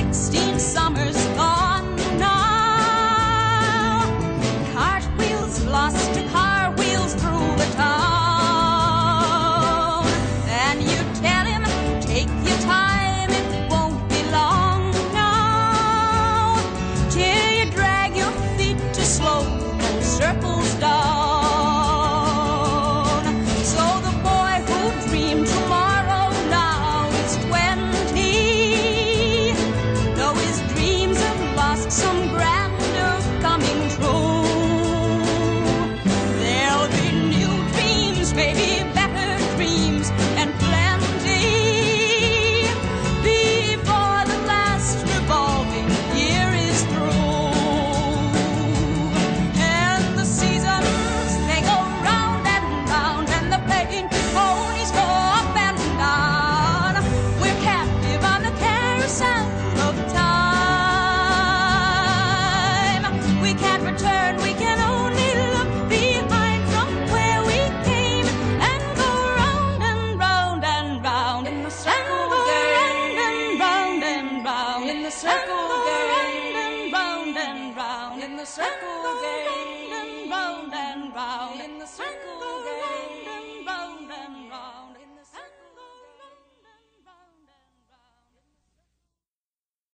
16 summers gone now. Cartwheels lost to car wheels through the town. And you tell him, take your time, it won't be long now. Till you drag your feet to slow and circles down. So the boy who dreamed tomorrow now is 20. Though his dreams have lost some grandeur coming true, there'll be new dreams, maybe better dreams, and plenty before the last revolving year is through. And the seasons, they go round, and the playing ponies go up and down. We're captive on the carousel of time. We can't return, we can only look behind from where we came, and go round and round and round in the circle again, and round and round in the circle again, and round and round in the circle.